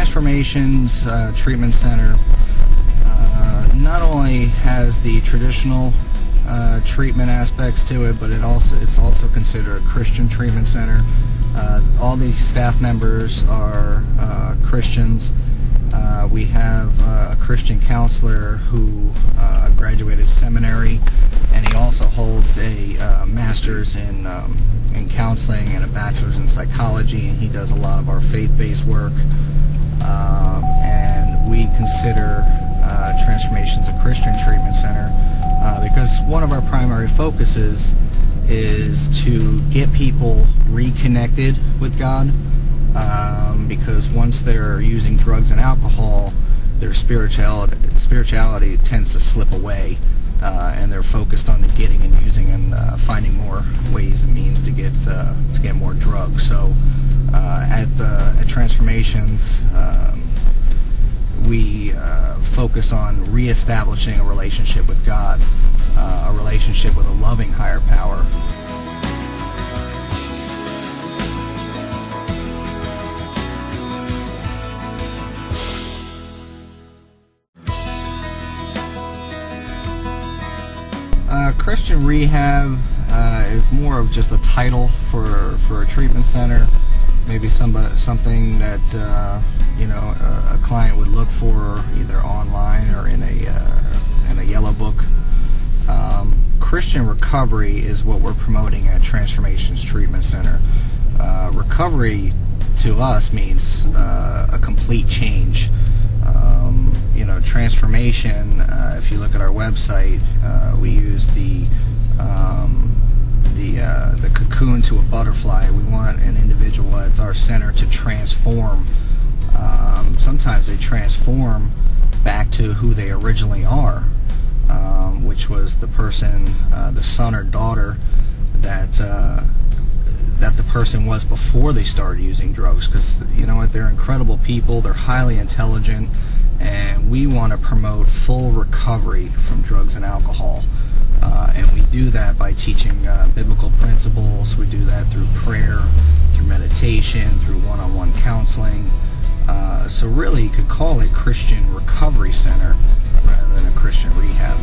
Transformations Treatment Center not only has the traditional treatment aspects to it, but it's also considered a Christian treatment center. All the staff members are Christians. We have a Christian counselor who graduated seminary, and he also holds a master's in counseling and a bachelor's in psychology, and he does a lot of our faith-based work. And we consider Transformations a Christian treatment center because one of our primary focuses is to get people reconnected with God. Because once they're using drugs and alcohol, their spirituality tends to slip away, and they're focused on the getting and using and finding more ways and means to get more drugs. So at Transformations, we focus on reestablishing a relationship with God, a relationship with a loving higher power. Christian rehab is more of just a title for a treatment center, maybe something that a client would look for either online or in a yellow book. Christian recovery is what we're promoting at Transformations Treatment Center. Recovery to us means a complete change. Transformation, if you look at our website, we use the cocoon to a butterfly. We want an individual at our center to transform. Sometimes they transform back to who they originally are, which was the person, the son or daughter that the person was before they started using drugs, because you know what, they're incredible people, they're highly intelligent, and we want to promote full recovery from drugs and alcohol, and we do that by teaching biblical principles. We do that through prayer, through meditation, through one-on-one counseling, so really you could call it Christian Recovery Center rather than a Christian rehab.